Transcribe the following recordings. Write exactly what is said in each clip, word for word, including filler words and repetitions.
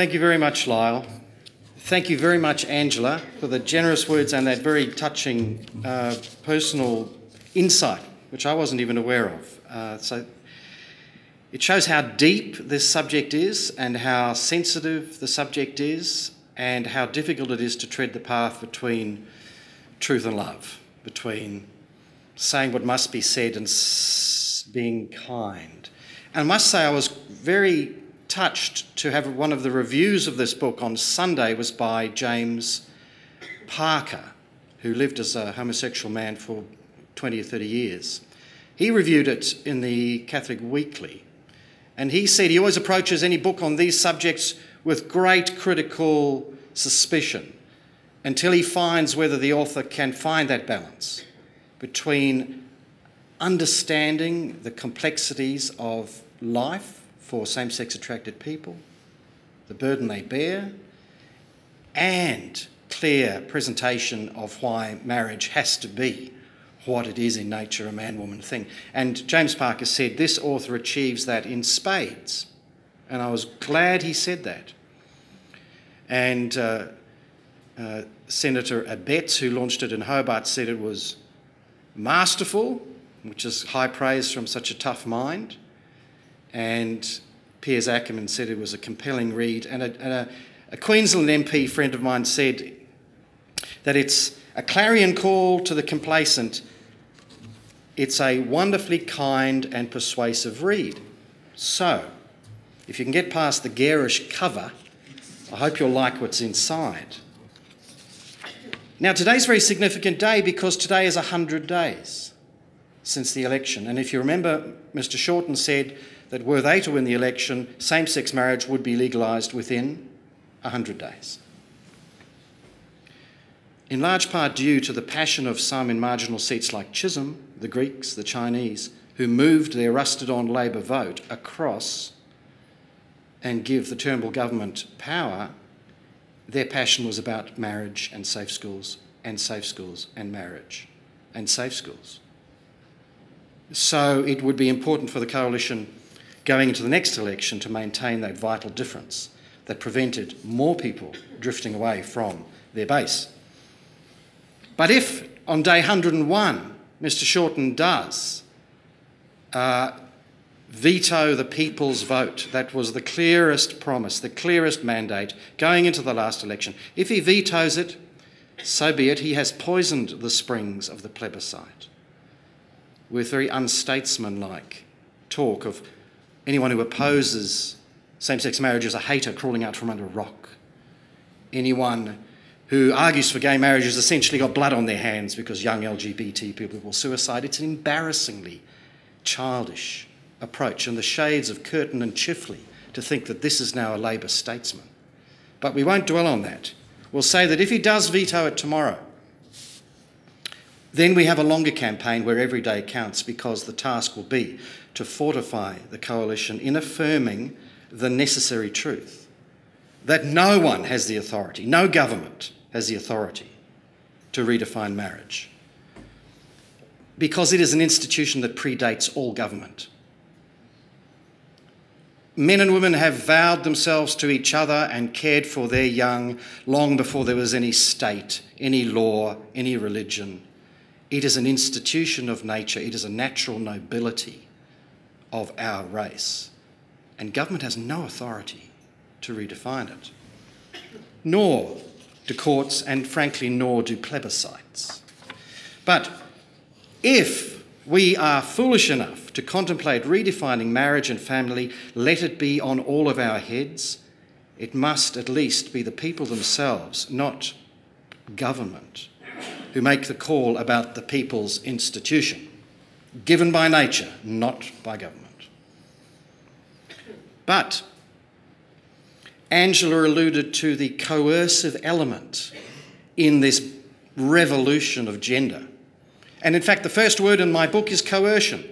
Thank you very much, Lyle. Thank you very much, Angela, for the generous words and that very touching uh, personal insight, which I wasn't even aware of. Uh, so it shows how deep this subject is and how sensitive the subject is and how difficult it is to tread the path between truth and love, between saying what must be said and s being kind. And I must say I was very touched to have one of the reviews of this book on Sunday was by James Parker, who lived as a homosexual man for twenty or thirty years. He reviewed it in the Catholic Weekly, and he said he always approaches any book on these subjects with great critical suspicion until he finds whether the author can find that balance between understanding the complexities of life for same-sex attracted people, the burden they bear, and clear presentation of why marriage has to be what it is in nature, a man-woman thing. And James Parker said this author achieves that in spades, and I was glad he said that. And uh, uh, Senator Abetz, who launched it in Hobart, said it was masterful, which is high praise from such a tough mind. And Piers Ackerman said it was a compelling read. And, a, and a, a Queensland M P friend of mine said that it's a clarion call to the complacent. It's a wonderfully kind and persuasive read. So, if you can get past the garish cover, I hope you'll like what's inside. Now, today's a very significant day because today is one hundred days since the election. And if you remember, Mister Shorten said that were they to win the election, same-sex marriage would be legalised within one hundred days. In large part due to the passion of some in marginal seats like Chisholm, the Greeks, the Chinese, who moved their rusted-on Labour vote across and give the Turnbull government power, their passion was about marriage and safe schools and safe schools and marriage and safe schools. So it would be important for the coalition going into the next election to maintain that vital difference that prevented more people drifting away from their base. But if on day one hundred and one Mister Shorten does uh, veto the people's vote, that was the clearest promise, the clearest mandate going into the last election, if he vetoes it, so be it, he has poisoned the springs of the plebiscite with very unstatesmanlike talk of anyone who opposes same-sex marriage is a hater crawling out from under a rock. Anyone who argues for gay marriage has essentially got blood on their hands because young L G B T people will suicide. It's an embarrassingly childish approach in the shades of Curtin and Chifley to think that this is now a Labour statesman. But we won't dwell on that. We'll say that if he does veto it tomorrow, then we have a longer campaign where every day counts because the task will be to fortify the coalition in affirming the necessary truth that no one has the authority, no government has the authority to redefine marriage because it is an institution that predates all government. Men and women have vowed themselves to each other and cared for their young long before there was any state, any law, any religion. It is an institution of nature. It is a natural nobility of our race. And government has no authority to redefine it, nor do courts, and frankly, nor do plebiscites. But if we are foolish enough to contemplate redefining marriage and family, let it be on all of our heads. It must at least be the people themselves, not government, who make the call about the people's institution, given by nature, not by government. But Angela alluded to the coercive element in this revolution of gender. And in fact, the first word in my book is coercion.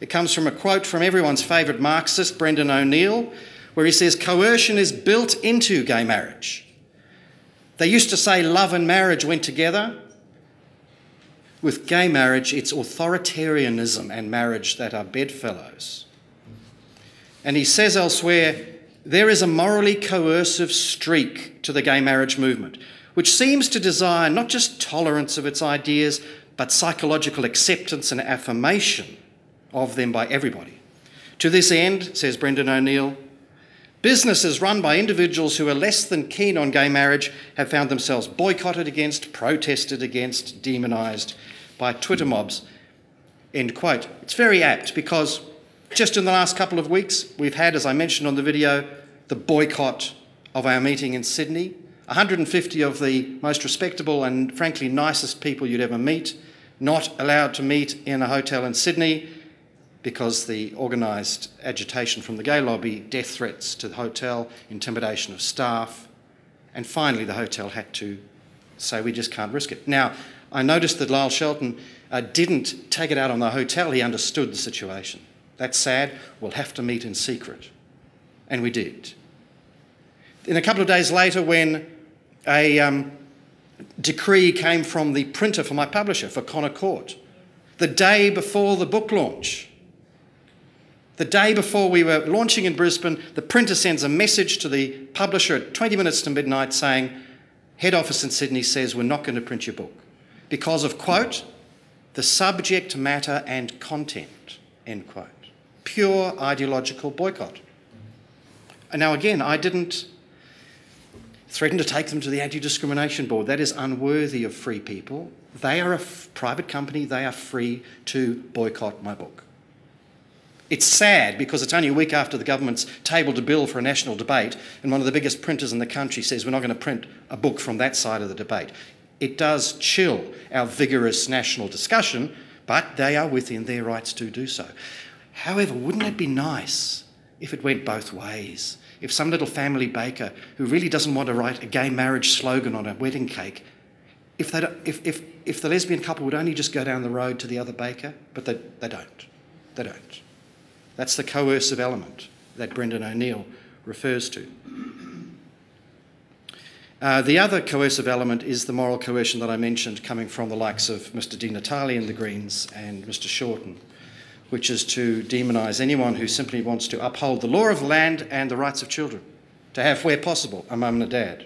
It comes from a quote from everyone's favourite Marxist, Brendan O'Neill, where he says, coercion is built into gay marriage. They used to say love and marriage went together. With gay marriage, it's authoritarianism and marriage that are bedfellows. And he says elsewhere, there is a morally coercive streak to the gay marriage movement, which seems to desire not just tolerance of its ideas, but psychological acceptance and affirmation of them by everybody. To this end, says Brendan O'Neill, businesses run by individuals who are less than keen on gay marriage have found themselves boycotted against, protested against, demonised by Twitter mobs. End quote. It's very apt because just in the last couple of weeks, we've had, as I mentioned on the video, the boycott of our meeting in Sydney. one hundred and fifty of the most respectable and frankly nicest people you'd ever meet, not allowed to meet in a hotel in Sydney because the organised agitation from the gay lobby, death threats to the hotel, intimidation of staff, and finally the hotel had to say we just can't risk it. Now, I noticed that Lyle Shelton uh, didn't take it out on the hotel. He understood the situation. That's sad. We'll have to meet in secret. And we did. Then a couple of days later, when a um, decree came from the printer for my publisher, for Connor Court, the day before the book launch, the day before we were launching in Brisbane, the printer sends a message to the publisher at twenty minutes to midnight saying, head office in Sydney says we're not going to print your book because of, quote, the subject matter and content, end quote. Pure ideological boycott. And now again, I didn't threaten to take them to the Anti-Discrimination Board. That is unworthy of free people. They are a private company. They are free to boycott my book. It's sad because it's only a week after the government's tabled a bill for a national debate and one of the biggest printers in the country says we're not going to print a book from that side of the debate. It does chill our vigorous national discussion, but they are within their rights to do so. However, wouldn't it be nice if it went both ways? If some little family baker who really doesn't want to write a gay marriage slogan on a wedding cake, if, they don't, if, if, if the lesbian couple would only just go down the road to the other baker, but they, they don't. They don't. That's the coercive element that Brendan O'Neill refers to. Uh, the other coercive element is the moral coercion that I mentioned coming from the likes of Mister Di Natale and the Greens and Mister Shorten, which is to demonise anyone who simply wants to uphold the law of the land and the rights of children, to have, where possible, a mum and a dad.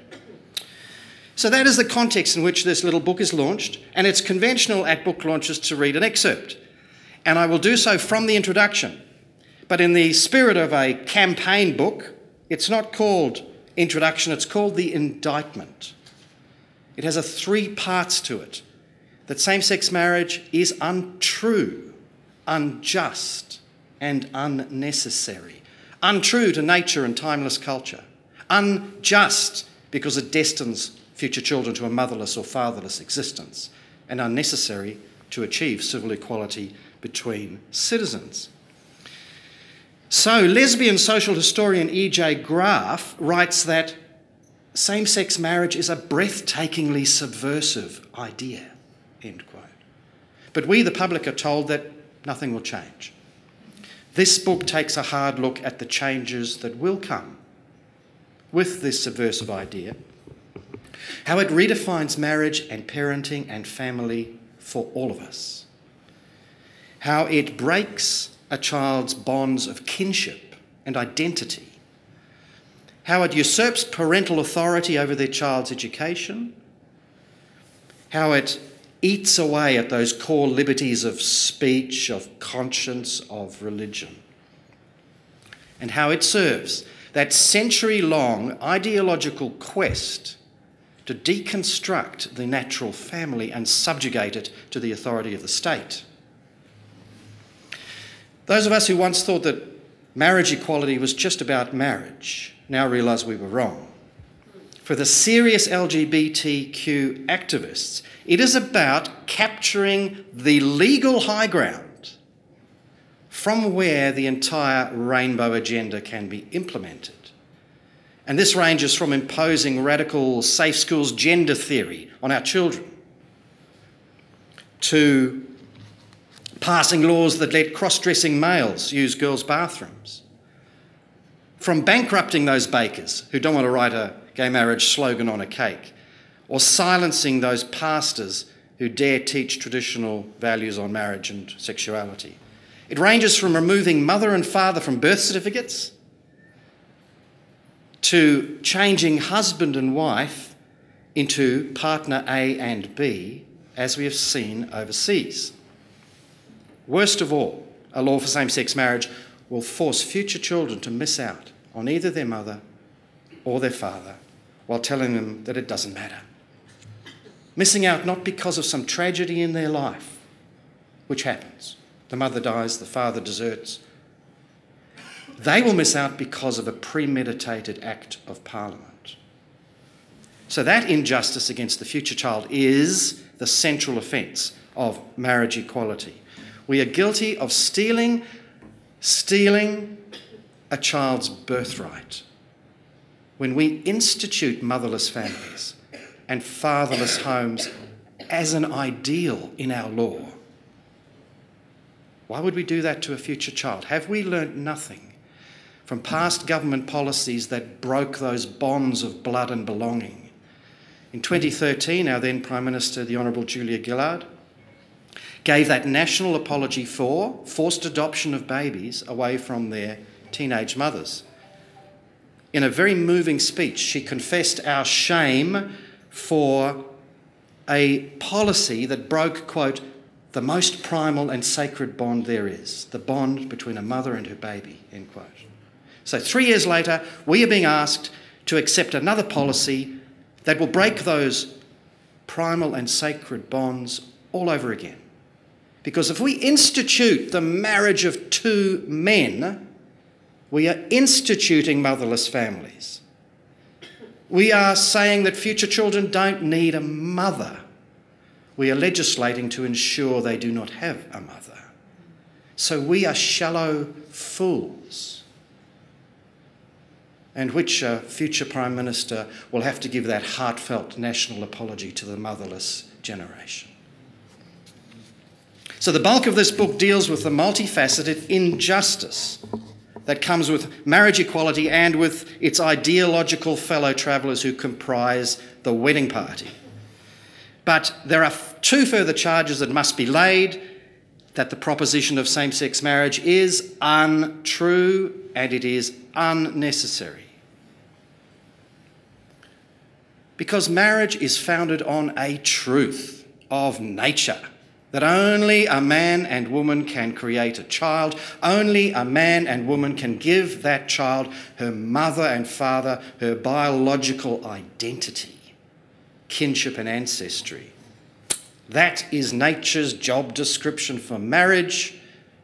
So that is the context in which this little book is launched, and it's conventional at book launches to read an excerpt. And I will do so from the introduction. But in the spirit of a campaign book, it's not called introduction, it's called the indictment. It has a three parts to it, that same-sex marriage is untrue, unjust and unnecessary, untrue to nature and timeless culture, unjust because it destines future children to a motherless or fatherless existence, and unnecessary to achieve civil equality between citizens. So lesbian social historian E J Graff writes that same-sex marriage is a breathtakingly subversive idea, end quote. But we, the public, are told that nothing will change. This book takes a hard look at the changes that will come with this subversive idea, how it redefines marriage and parenting and family for all of us, how it breaks a child's bonds of kinship and identity, how it usurps parental authority over their child's education, how it eats away at those core liberties of speech, of conscience, of religion, and how it serves that century-long ideological quest to deconstruct the natural family and subjugate it to the authority of the state. Those of us who once thought that marriage equality was just about marriage now realise we were wrong. For the serious L G B T Q activists, it is about capturing the legal high ground from where the entire rainbow agenda can be implemented. And this ranges from imposing radical safe schools gender theory on our children to passing laws that let cross-dressing males use girls' bathrooms, from bankrupting those bakers who don't want to write a gay marriage slogan on a cake, or silencing those pastors who dare teach traditional values on marriage and sexuality. It ranges from removing mother and father from birth certificates to changing husband and wife into partner A and B, as we have seen overseas. Worst of all, a law for same-sex marriage will force future children to miss out on either their mother or their father while telling them that it doesn't matter. Missing out not because of some tragedy in their life, which happens. The mother dies, the father deserts. They will miss out because of a premeditated act of Parliament. So that injustice against the future child is the central offence of marriage equality. We are guilty of stealing, stealing a child's birthright when we institute motherless families and fatherless homes as an ideal in our law. Why would we do that to a future child? Have we learnt nothing from past government policies that broke those bonds of blood and belonging? In twenty thirteen, our then Prime Minister, the Honourable Julia Gillard, gave that national apology for forced adoption of babies away from their teenage mothers. In a very moving speech, she confessed our shame for a policy that broke, quote, the most primal and sacred bond there is, the bond between a mother and her baby, end quote. So three years later, we are being asked to accept another policy that will break those primal and sacred bonds all over again. Because if we institute the marriage of two men, we are instituting motherless families. We are saying that future children don't need a mother. We are legislating to ensure they do not have a mother. So we are shallow fools. And which uh, future Prime Minister will have to give that heartfelt national apology to the motherless generation. So the bulk of this book deals with the multifaceted injustice that comes with marriage equality and with its ideological fellow travellers who comprise the wedding party. But there are two further charges that must be laid, that the proposition of same-sex marriage is untrue and it is unnecessary. Because marriage is founded on a truth of nature, that only a man and woman can create a child, only a man and woman can give that child her mother and father, her biological identity, kinship and ancestry. That is nature's job description for marriage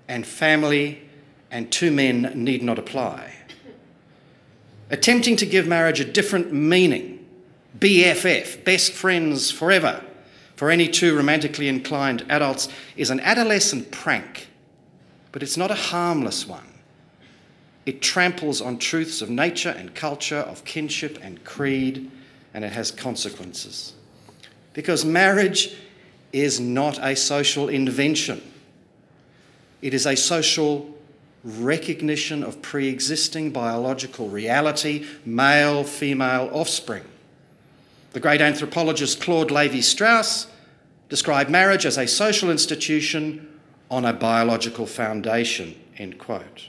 and family, and two men need not apply. Attempting to give marriage a different meaning, B F F, best friends forever, for any two romantically inclined adults, is an adolescent prank, but it's not a harmless one. It tramples on truths of nature and culture, of kinship and creed, and it has consequences. Because marriage is not a social invention. It is a social recognition of pre-existing biological reality, male, female offspring. The great anthropologist Claude Lévi-Strauss described marriage as a social institution on a biological foundation, end quote.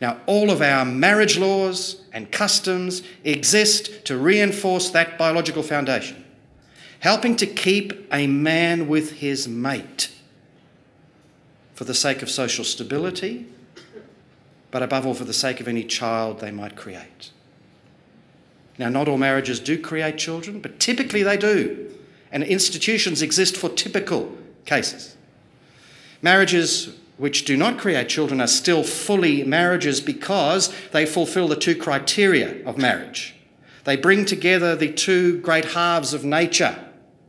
Now, all of our marriage laws and customs exist to reinforce that biological foundation, helping to keep a man with his mate for the sake of social stability, but above all for the sake of any child they might create. Now, not all marriages do create children, but typically they do, and institutions exist for typical cases. Marriages which do not create children are still fully marriages because they fulfil the two criteria of marriage. They bring together the two great halves of nature,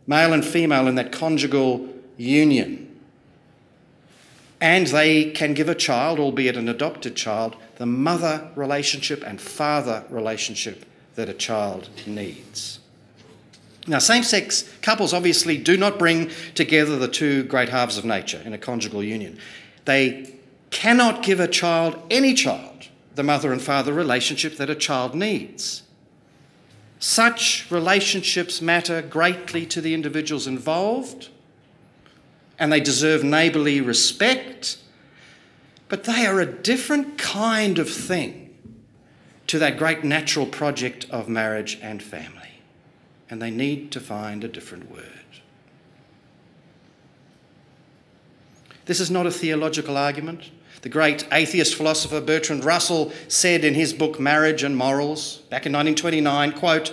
male and female, in that conjugal union. And they can give a child, albeit an adopted child, the mother relationship and father relationship that a child needs. Now, same-sex couples obviously do not bring together the two great halves of nature in a conjugal union. They cannot give a child, any child, the mother and father relationship that a child needs. Such relationships matter greatly to the individuals involved, and they deserve neighbourly respect, but they are a different kind of thing to that great natural project of marriage and family, and they need to find a different word. This is not a theological argument. The great atheist philosopher Bertrand Russell said in his book Marriage and Morals back in nineteen twenty-nine, quote,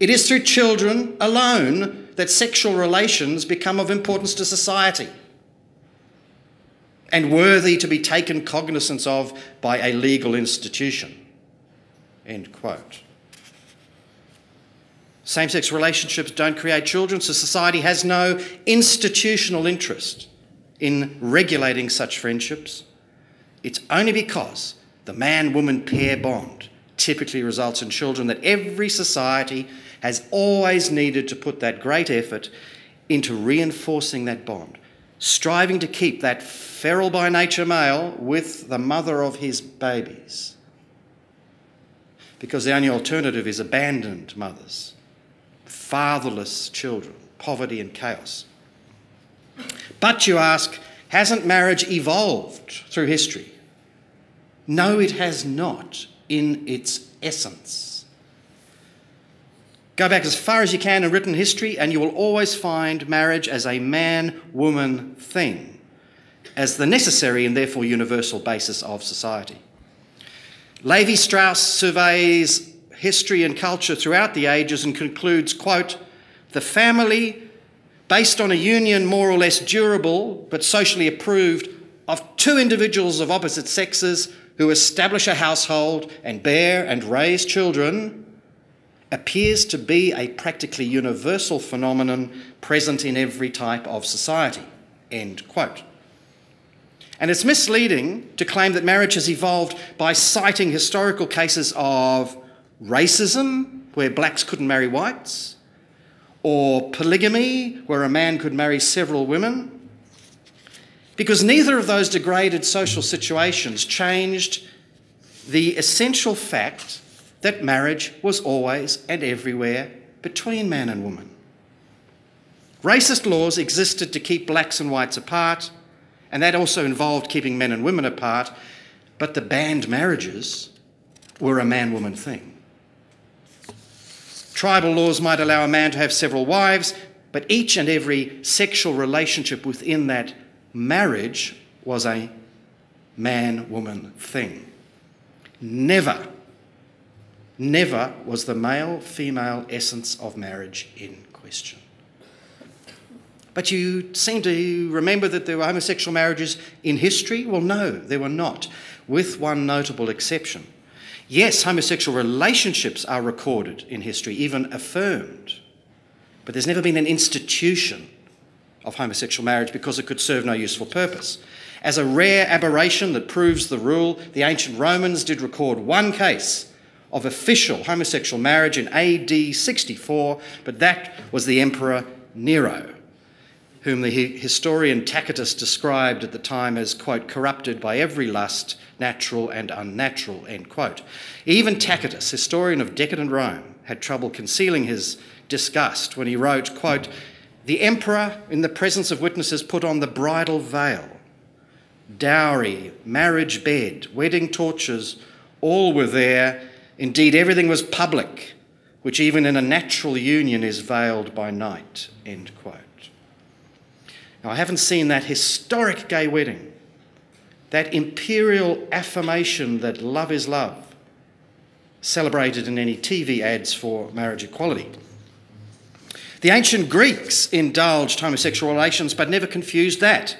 "It is through children alone that sexual relations become of importance to society and worthy to be taken cognizance of by a legal institution." End quote. Same-sex relationships don't create children, so society has no institutional interest in regulating such friendships. It's only because the man-woman pair bond typically results in children that every society has always needed to put that great effort into reinforcing that bond, striving to keep that feral by nature male with the mother of his babies, because the only alternative is abandoned mothers, fatherless children, poverty and chaos. But you ask, hasn't marriage evolved through history? No, it has not in its essence. Go back as far as you can in written history and you will always find marriage as a man-woman thing, as the necessary and therefore universal basis of society. Lévi-Strauss surveys history and culture throughout the ages and concludes, quote, "The family, based on a union more or less durable but socially approved of two individuals of opposite sexes who establish a household and bear and raise children, appears to be a practically universal phenomenon present in every type of society." End quote. And it's misleading to claim that marriage has evolved by citing historical cases of racism, where blacks couldn't marry whites, or polygamy, where a man could marry several women, because neither of those degraded social situations changed the essential fact that marriage was always and everywhere between man and woman. Racist laws existed to keep blacks and whites apart, and that also involved keeping men and women apart, but the banned marriages were a man-woman thing. Tribal laws might allow a man to have several wives, but each and every sexual relationship within that marriage was a man-woman thing. Never, never was the male-female essence of marriage in question. But you seem to remember that there were homosexual marriages in history? Well, no, there were not, with one notable exception. Yes, homosexual relationships are recorded in history, even affirmed, but there's never been an institution of homosexual marriage because it could serve no useful purpose. As a rare aberration that proves the rule, the ancient Romans did record one case of official homosexual marriage in A D sixty-four, but that was the Emperor Nero, whom the historian Tacitus described at the time as, quote, "corrupted by every lust, natural and unnatural," end quote. Even Tacitus, historian of decadent Rome, had trouble concealing his disgust when he wrote, quote, "The emperor, in the presence of witnesses, put on the bridal veil. Dowry, marriage bed, wedding tortures, all were there. Indeed, everything was public, which even in a natural union is veiled by night," end quote. Now, I haven't seen that historic gay wedding, that imperial affirmation that love is love, celebrated in any T V ads for marriage equality. The ancient Greeks indulged homosexual relations but never confused that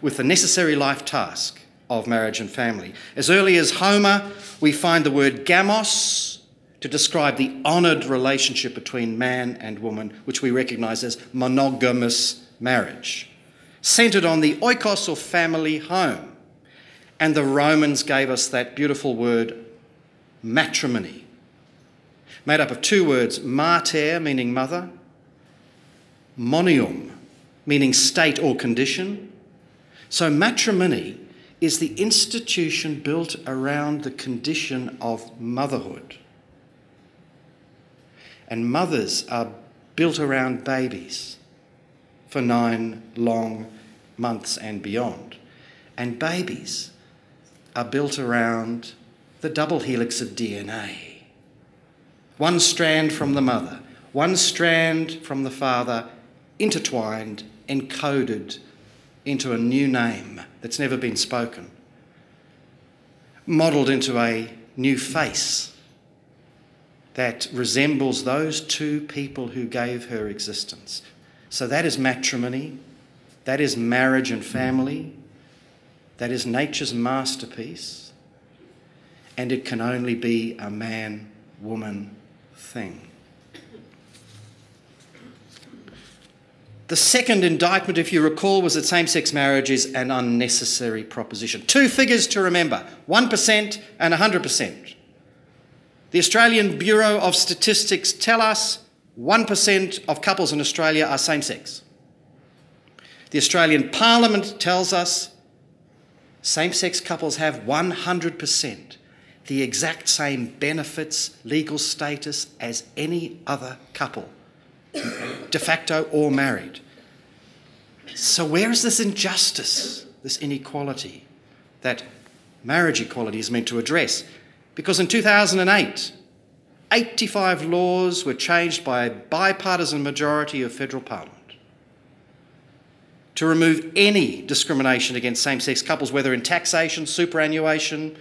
with the necessary life task of marriage and family. As early as Homer, we find the word gamos to describe the honoured relationship between man and woman, which we recognise as monogamous marriage, centred on the oikos or family home. And the Romans gave us that beautiful word matrimony, made up of two words, mater, meaning mother, monium, meaning state or condition. So matrimony is the institution built around the condition of motherhood. And mothers are built around babies for nine long months and beyond. And babies are built around the double helix of D N A. One strand from the mother, one strand from the father, intertwined, encoded into a new name that's never been spoken, modelled into a new face that resembles those two people who gave her existence. So that is matrimony, that is marriage and family, that is nature's masterpiece, and it can only be a man-woman thing. The second indictment, if you recall, was that same-sex marriage is an unnecessary proposition. Two figures to remember, one percent and one hundred percent. The Australian Bureau of Statistics tell us one percent of couples in Australia are same-sex. The Australian Parliament tells us same-sex couples have one hundred percent the exact same benefits, legal status as any other couple, de facto or married. So where is this injustice, this inequality that marriage equality is meant to address? Because in two thousand eight, eighty-five laws were changed by a bipartisan majority of federal parliament to remove any discrimination against same-sex couples, whether in taxation, superannuation,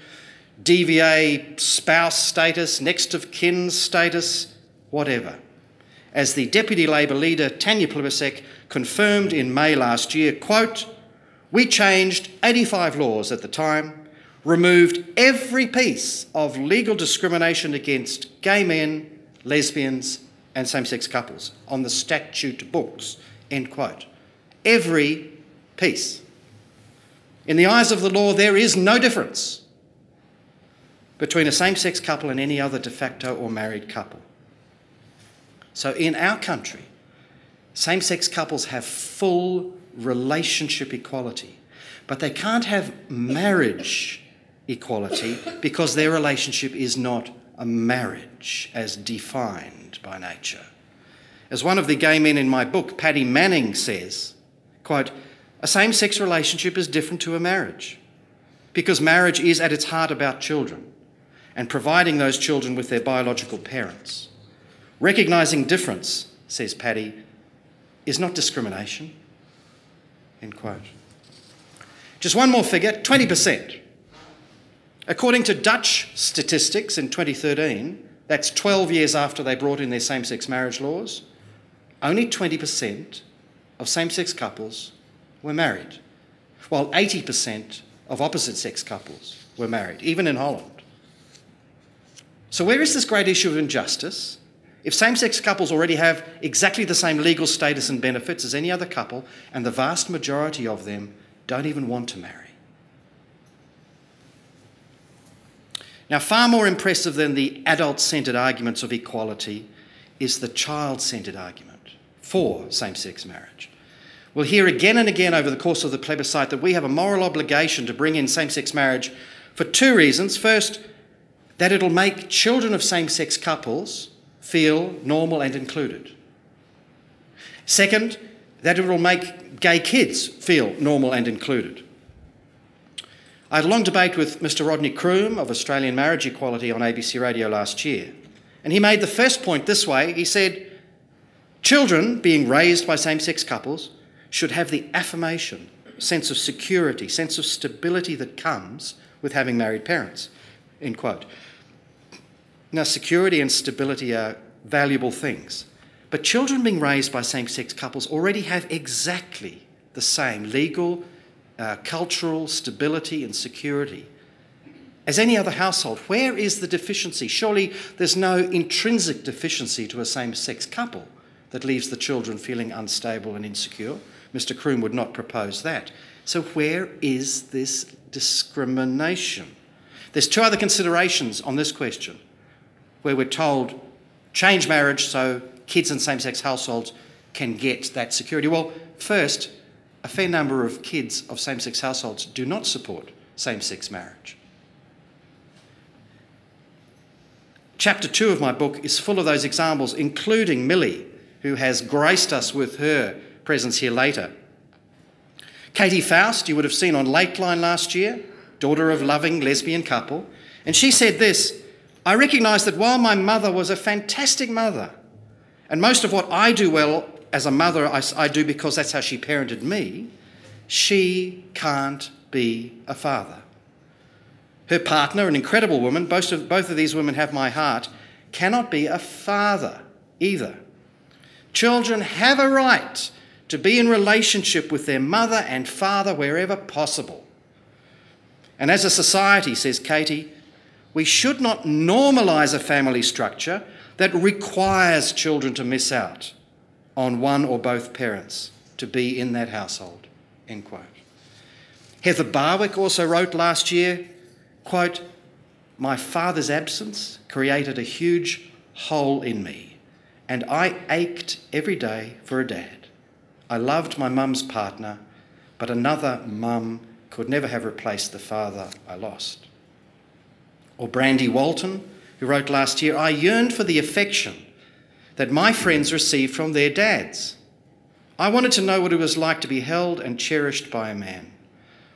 D V A, spouse status, next of kin status, whatever. As the Deputy Labor leader, Tanya Plibersek, confirmed in May last year, quote, "We changed eighty-five laws at the time, removed every piece of legal discrimination against gay men, lesbians and same-sex couples on the statute books," end quote. Every piece. In the eyes of the law, there is no difference between a same-sex couple and any other de facto or married couple. So in our country, same-sex couples have full relationship equality, but they can't have marriage equality because their relationship is not a marriage as defined by nature. As one of the gay men in my book, Paddy Manning, says, quote, "A same-sex relationship is different to a marriage because marriage is at its heart about children and providing those children with their biological parents. Recognising difference," says Paddy, "is not discrimination." End quote. Just one more figure, twenty percent. According to Dutch statistics in twenty thirteen, that's twelve years after they brought in their same-sex marriage laws, only twenty percent of same-sex couples were married, while eighty percent of opposite-sex couples were married, even in Holland. So where is this great issue of injustice? If same-sex couples already have exactly the same legal status and benefits as any other couple, and the vast majority of them don't even want to marry. Now, far more impressive than the adult-centred arguments of equality is the child-centred argument for same-sex marriage. We'll hear again and again over the course of the plebiscite that we have a moral obligation to bring in same-sex marriage for two reasons. First, that it'll make children of same-sex couples feel normal and included. Second, that it will make gay kids feel normal and included. I had a long debate with Mister Rodney Croome of Australian Marriage Equality on A B C Radio last year, and he made the first point this way. He said, children being raised by same-sex couples should have the affirmation, sense of security, sense of stability that comes with having married parents, end quote. Now, security and stability are valuable things, but children being raised by same-sex couples already have exactly the same legal, uh, cultural stability and security as any other household. Where is the deficiency? Surely there's no intrinsic deficiency to a same-sex couple that leaves the children feeling unstable and insecure. Mister Croome would not propose that. So where is this discrimination? There's two other considerations on this question, where we're told, change marriage so kids in same-sex households can get that security. Well, first, a fair number of kids of same-sex households do not support same-sex marriage. Chapter two of my book is full of those examples, including Millie, who has graced us with her presence here later. Katie Faust, you would have seen on Lateline last year, daughter of loving lesbian couple, And she said this: I recognise that while my mother was a fantastic mother, and most of what I do well as a mother I, I do because that's how she parented me, she can't be a father. Her partner, an incredible woman, both of, both of these women have my heart, cannot be a father either. Children have a right to be in relationship with their mother and father wherever possible. And as a society, says Katie, we should not normalise a family structure that requires children to miss out on one or both parents to be in that household, end quote. Heather Barwick also wrote last year, quote, my father's absence created a huge hole in me, and I ached every day for a dad. I loved my mum's partner, but another mum could never have replaced the father I lost. Or Brandy Walton, who wrote last year, I yearned for the affection that my friends received from their dads. I wanted to know what it was like to be held and cherished by a man,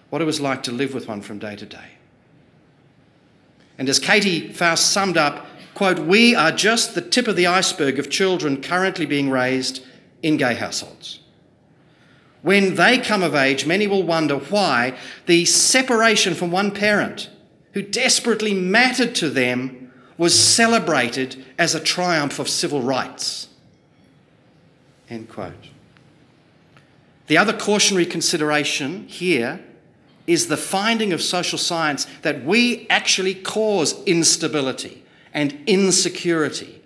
what it was like to live with one from day to day. And as Katie Faust summed up, quote, we are just the tip of the iceberg of children currently being raised in gay households. When they come of age, many will wonder why the separation from one parent who desperately mattered to them was celebrated as a triumph of civil rights, end quote. The other cautionary consideration here is the finding of social science that we actually cause instability and insecurity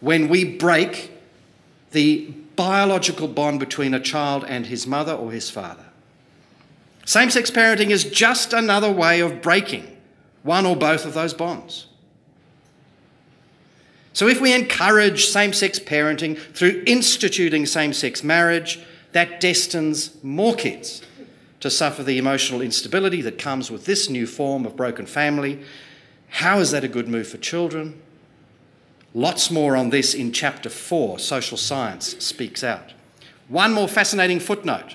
when we break the biological bond between a child and his mother or his father. Same-sex parenting is just another way of breaking one or both of those bonds. So if we encourage same-sex parenting through instituting same-sex marriage, that destines more kids to suffer the emotional instability that comes with this new form of broken family. How is that a good move for children? Lots more on this in Chapter four, Social Science Speaks Out. One more fascinating footnote.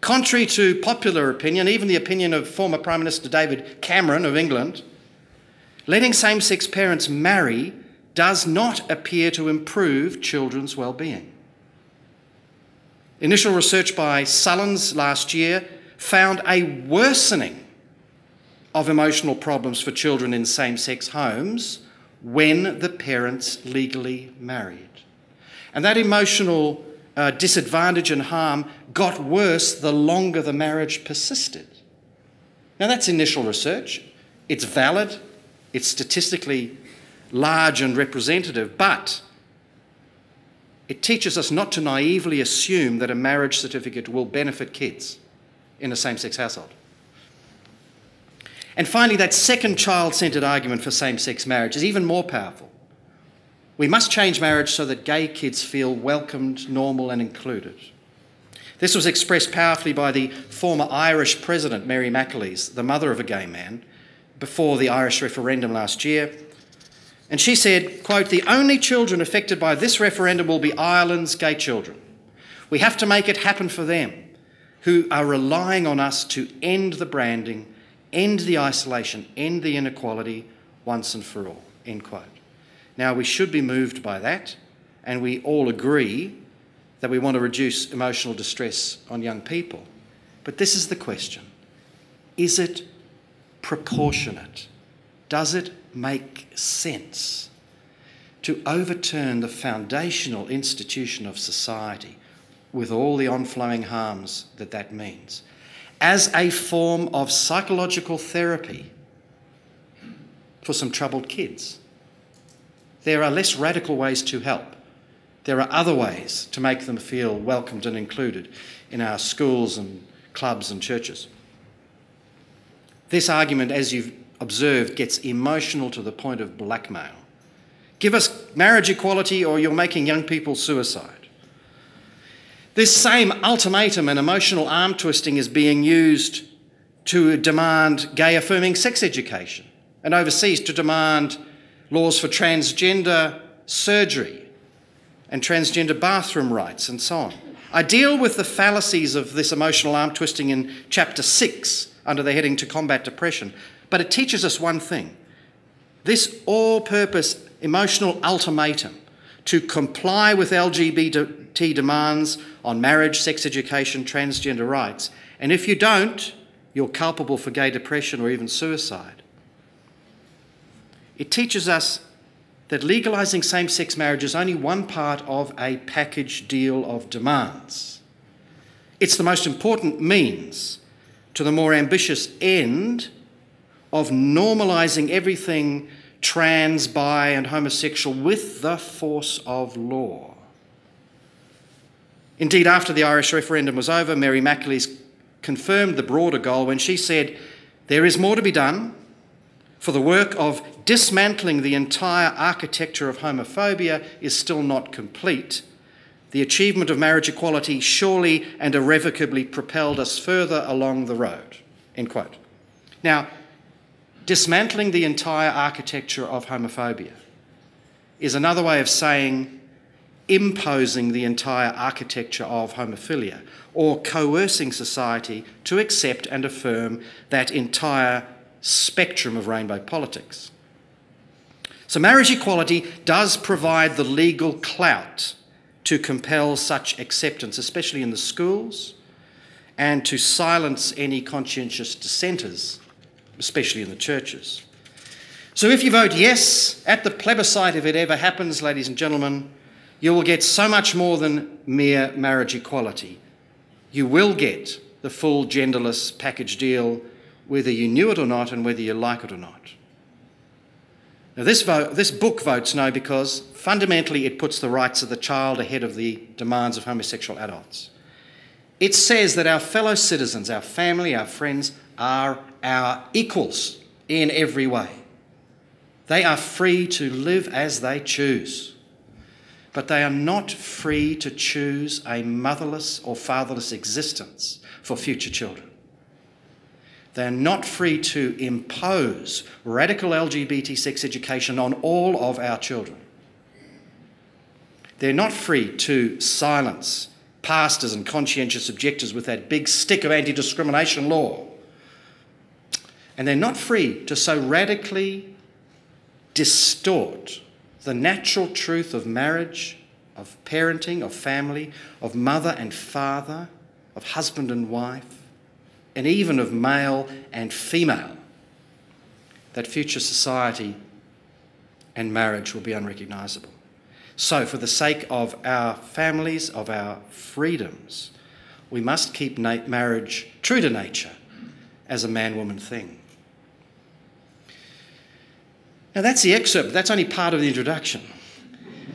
Contrary to popular opinion, even the opinion of former Prime Minister David Cameron of England, letting same-sex parents marry does not appear to improve children's well-being. Initial research by Sullins last year found a worsening of emotional problems for children in same-sex homes when the parents legally married. And that emotional uh, disadvantage and harm got worse the longer the marriage persisted. Now that's initial research. It's valid. It's statistically large and representative, but it teaches us not to naively assume that a marriage certificate will benefit kids in a same-sex household. And finally, that second child-centred argument for same-sex marriage is even more powerful. We must change marriage so that gay kids feel welcomed, normal and included. This was expressed powerfully by the former Irish president, Mary McAleese, the mother of a gay man, before the Irish referendum last year. And she said, quote, the only children affected by this referendum will be Ireland's gay children. We have to make it happen for them, who are relying on us to end the branding, end the isolation, end the inequality once and for all, end quote. Now, we should be moved by that, and we all agree that we want to reduce emotional distress on young people. But this is the question. Is it proportionate? Does it make sense to overturn the foundational institution of society with all the onflowing harms that that means as a form of psychological therapy for some troubled kids? There are less radical ways to help. There are other ways to make them feel welcomed and included in our schools and clubs and churches. This argument, as you've observed, gets emotional to the point of blackmail. Give us marriage equality or you're making young people suicide. This same ultimatum and emotional arm twisting is being used to demand gay affirming sex education, and overseas to demand laws for transgender surgery and transgender bathroom rights and so on. I deal with the fallacies of this emotional arm twisting in Chapter six under the heading To Combat Depression. But it teaches us one thing. This all-purpose emotional ultimatum to comply with L G B T demands on marriage, sex education, transgender rights, and if you don't, you're culpable for gay depression or even suicide. It teaches us that legalising same-sex marriage is only one part of a package deal of demands. It's the most important means to the more ambitious end of normalising everything trans, bi and homosexual with the force of law. Indeed, after the Irish referendum was over, Mary McAleese confirmed the broader goal when she said, "There is more to be done for the work of dismantling the entire architecture of homophobia is still not complete. The achievement of marriage equality surely and irrevocably propelled us further along the road." End quote. Now, dismantling the entire architecture of homophobia is another way of saying imposing the entire architecture of homophilia, or coercing society to accept and affirm that entire spectrum of rainbow politics. So marriage equality does provide the legal clout to compel such acceptance, especially in the schools, and to silence any conscientious dissenters, especially in the churches. So if you vote yes at the plebiscite, if it ever happens, ladies and gentlemen, you will get so much more than mere marriage equality. You will get the full genderless package deal, whether you knew it or not and whether you like it or not. Now this, vote, this book votes no because fundamentally it puts the rights of the child ahead of the demands of homosexual adults. It says that our fellow citizens, our family, our friends, are our equals in every way. They are free to live as they choose, but they are not free to choose a motherless or fatherless existence for future children. They are not free to impose radical L G B T sex education on all of our children. They're not free to silence pastors and conscientious objectors with that big stick of anti-discrimination law. And they're not free to so radically distort the natural truth of marriage, of parenting, of family, of mother and father, of husband and wife, and even of male and female, that future society and marriage will be unrecognisable. So for the sake of our families, of our freedoms, we must keep marriage true to nature as a man-woman thing. Now that's the excerpt, but that's only part of the introduction.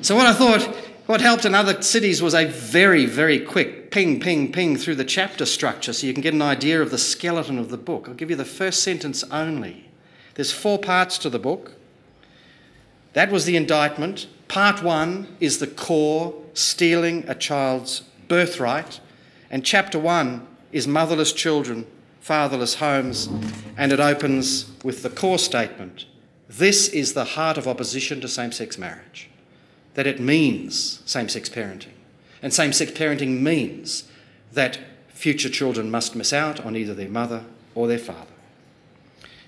So what I thought, what helped in other cities was a very, very quick ping, ping, ping through the chapter structure so you can get an idea of the skeleton of the book. I'll give you the first sentence only. There's four parts to the book. That was the indictment. Part one is the core, stealing a child's birthright. And chapter one is motherless children, fatherless homes. And it opens with the core statement. This is the heart of opposition to same-sex marriage, that it means same-sex parenting. And same-sex parenting means that future children must miss out on either their mother or their father.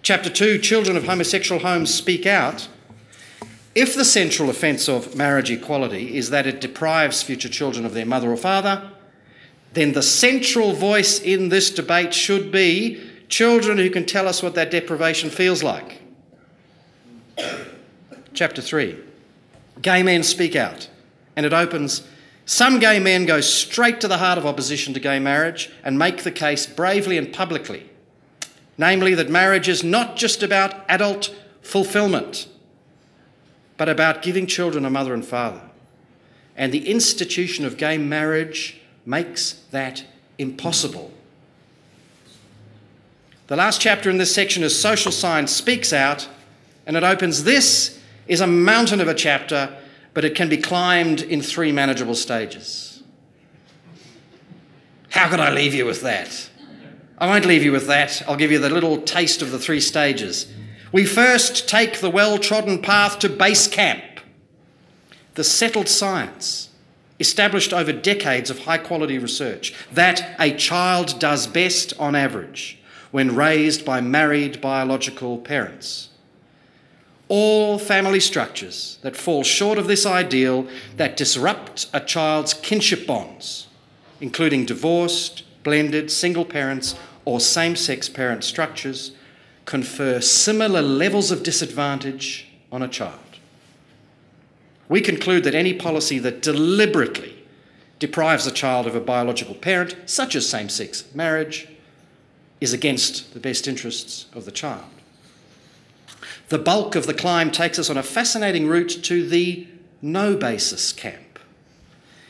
Chapter two, children of homosexual homes speak out. If the central offence of marriage equality is that it deprives future children of their mother or father, then the central voice in this debate should be children who can tell us what that deprivation feels like. Chapter three, gay men speak out, and it opens, some gay men go straight to the heart of opposition to gay marriage and make the case bravely and publicly, namely that marriage is not just about adult fulfilment, but about giving children a mother and father, and the institution of gay marriage makes that impossible. The last chapter in this section is Social Science Speaks Out, and it opens, this is a mountain of a chapter, but it can be climbed in three manageable stages. How could I leave you with that? I won't leave you with that. I'll give you the little taste of the three stages. We first take the well-trodden path to base camp, the settled science established over decades of high-quality research that a child does best on average, when raised by married biological parents. All family structures that fall short of this ideal, that disrupt a child's kinship bonds, including divorced, blended, single parents or same-sex parent structures, confer similar levels of disadvantage on a child. We conclude that any policy that deliberately deprives a child of a biological parent, such as same-sex marriage, is against the best interests of the child. The bulk of the climb takes us on a fascinating route to the no basis camp.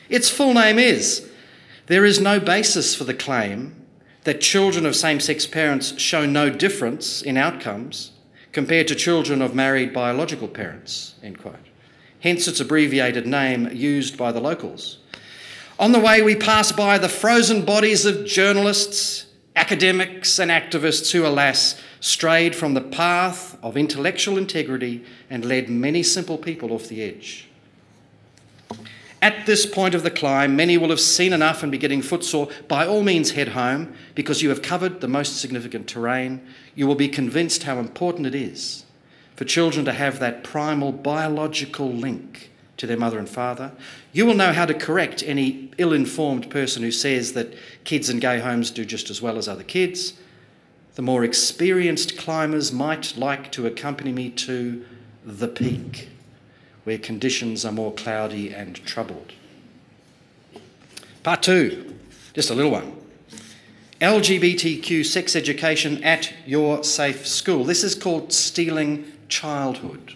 Its full name is, there is no basis for the claim that children of same-sex parents show no difference in outcomes compared to children of married biological parents, end quote. Hence its abbreviated name used by the locals. On the way, we pass by the frozen bodies of journalists, academics and activists who, alas, strayed from the path of intellectual integrity and led many simple people off the edge. At this point of the climb, many will have seen enough and be getting footsore. By all means, head home, because you have covered the most significant terrain. You will be convinced how important it is for children to have that primal biological link to their mother and father. You will know how to correct any ill-informed person who says that kids in gay homes do just as well as other kids. The more experienced climbers might like to accompany me to the peak, where conditions are more cloudy and troubled. Part two, just a little one. L G B T Q sex education at your safe school. This is called stealing childhood.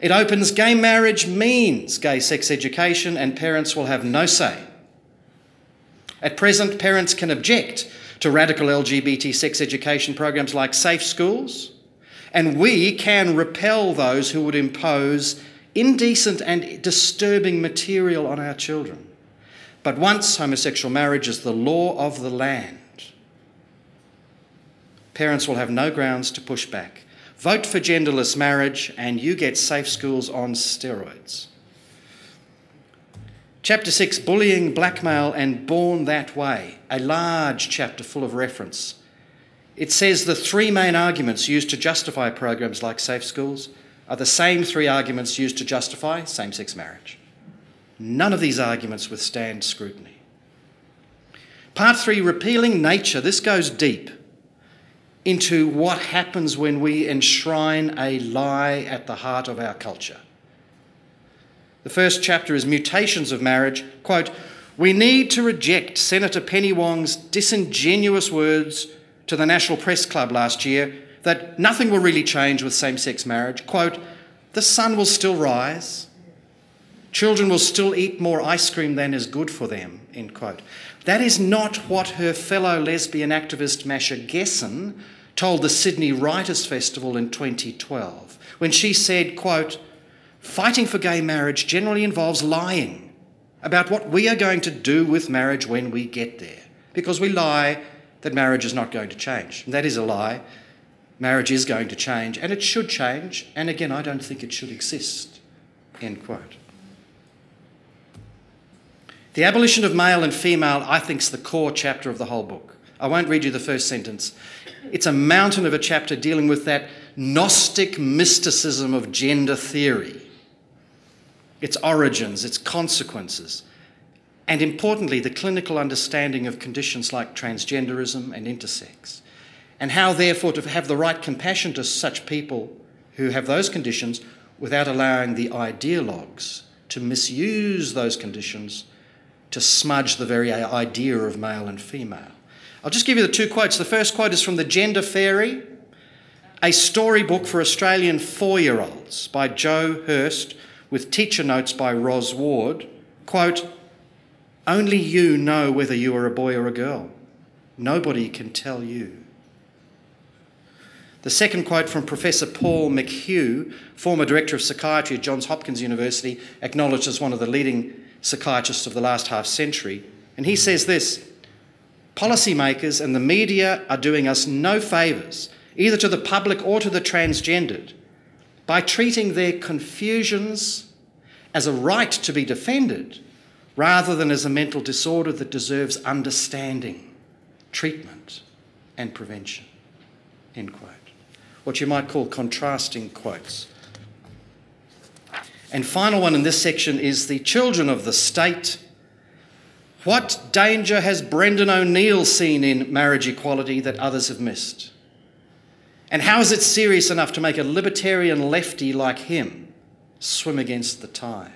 It opens gay marriage means gay sex education, and parents will have no say. At present, parents can object to radical L G B T sex education programs like Safe Schools, and we can repel those who would impose indecent and disturbing material on our children. But once homosexual marriage is the law of the land, parents will have no grounds to push back. Vote for genderless marriage and you get Safe Schools on steroids. Chapter six, Bullying, Blackmail and Born That Way, a large chapter full of reference. It says the three main arguments used to justify programs like Safe Schools are the same three arguments used to justify same-sex marriage. None of these arguments withstand scrutiny. Part three, repealing nature. This goes deep into what happens when we enshrine a lie at the heart of our culture. The first chapter is mutations of marriage. Quote, we need to reject Senator Penny Wong's disingenuous words to the National Press Club last year that nothing will really change with same-sex marriage. Quote, the sun will still rise. Children will still eat more ice cream than is good for them, end quote. That is not what her fellow lesbian activist Masha Gessen told the Sydney Writers' Festival in twenty twelve, when she said, quote, fighting for gay marriage generally involves lying about what we are going to do with marriage when we get there, because we lie that marriage is not going to change. And that is a lie. Marriage is going to change, and it should change, and again, I don't think it should exist, end quote. The abolition of male and female, I think, is the core chapter of the whole book. I won't read you the first sentence. It's a mountain of a chapter dealing with that Gnostic mysticism of gender theory, its origins, its consequences, and importantly, the clinical understanding of conditions like transgenderism and intersex, and how, therefore, to have the right compassion to such people who have those conditions without allowing the ideologues to misuse those conditions to smudge the very idea of male and female. I'll just give you the two quotes. The first quote is from The Gender Fairy, a storybook for Australian four-year-olds by Joe Hurst, with teacher notes by Ros Ward. Quote, only you know whether you are a boy or a girl. Nobody can tell you. The second quote from Professor Paul McHugh, former director of psychiatry at Johns Hopkins University, acknowledged as one of the leading psychiatrists of the last half century, and he says this, policymakers and the media are doing us no favours, either to the public or to the transgendered, by treating their confusions as a right to be defended rather than as a mental disorder that deserves understanding, treatment, and prevention, end quote. What you might call contrasting quotes. And final one in this section is the children of the state. What danger has Brendan O'Neill seen in marriage equality that others have missed? And how is it serious enough to make a libertarian lefty like him swim against the tide?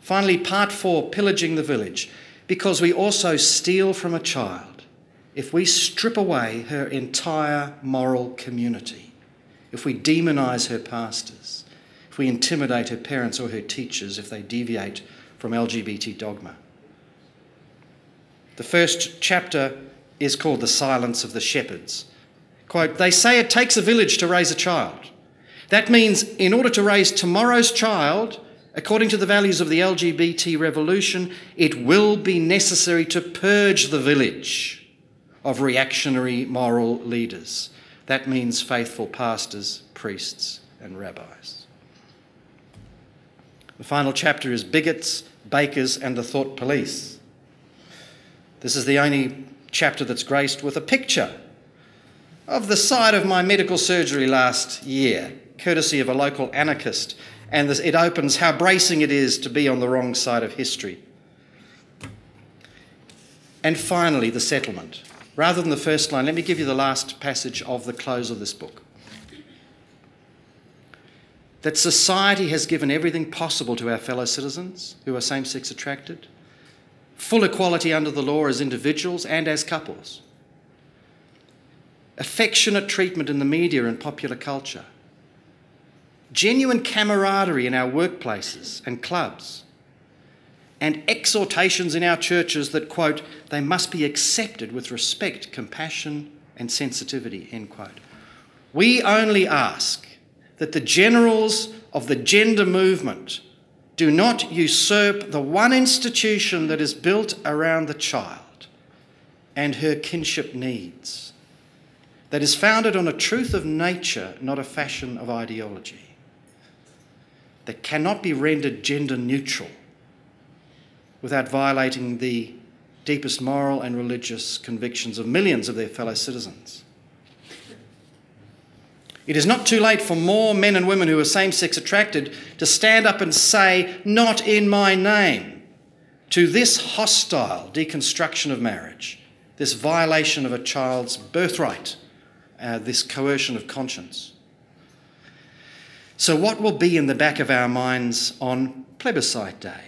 Finally, part four, pillaging the village. Because we also steal from a child if we strip away her entire moral community, if we demonise her pastors, if we intimidate her parents or her teachers if they deviate from L G B T dogma. The first chapter is called The Silence of the Shepherds. Quote, they say it takes a village to raise a child. That means in order to raise tomorrow's child, according to the values of the L G B T revolution, it will be necessary to purge the village of reactionary moral leaders. That means faithful pastors, priests, and rabbis. The final chapter is bigots, bakers, and the thought police. This is the only chapter that's graced with a picture of the site of my medical surgery last year, courtesy of a local anarchist. And this, it opens how bracing it is to be on the wrong side of history. And finally, the settlement. Rather than the first line, let me give you the last passage of the close of this book. That society has given everything possible to our fellow citizens who are same-sex attracted, full equality under the law as individuals and as couples, affectionate treatment in the media and popular culture, genuine camaraderie in our workplaces and clubs, and exhortations in our churches that, quote, they must be accepted with respect, compassion, and sensitivity, end quote. We only ask that the generals of the gender movement do not usurp the one institution that is built around the child and her kinship needs, that is founded on a truth of nature, not a fashion of ideology, that cannot be rendered gender neutral without violating the deepest moral and religious convictions of millions of their fellow citizens. It is not too late for more men and women who are same-sex attracted to stand up and say, not in my name, to this hostile deconstruction of marriage, this violation of a child's birthright, uh, this coercion of conscience. So what will be in the back of our minds on plebiscite day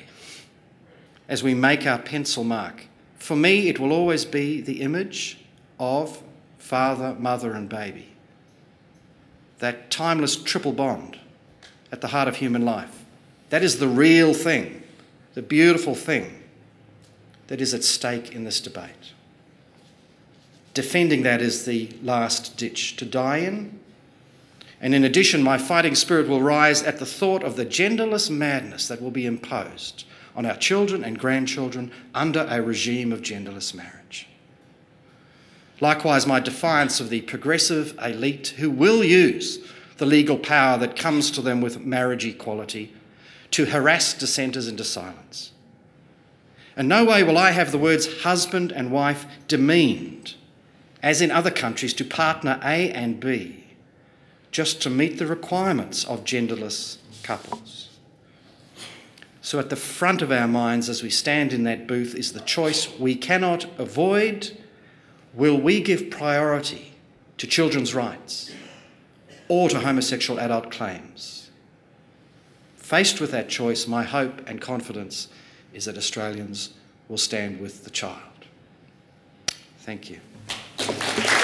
as we make our pencil mark? For me, it will always be the image of father, mother and baby. That timeless triple bond at the heart of human life. That is the real thing, the beautiful thing that is at stake in this debate. Defending that is the last ditch to die in. And in addition, my fighting spirit will rise at the thought of the genderless madness that will be imposed on our children and grandchildren under a regime of genderless marriage. Likewise, my defiance of the progressive elite who will use the legal power that comes to them with marriage equality to harass dissenters into silence. In no way will I have the words husband and wife demeaned, as in other countries, to partner A and B, just to meet the requirements of genderless couples. So at the front of our minds as we stand in that booth is the choice we cannot avoid. Will we give priority to children's rights or to homosexual adult claims? Faced with that choice, my hope and confidence is that Australians will stand with the child. Thank you.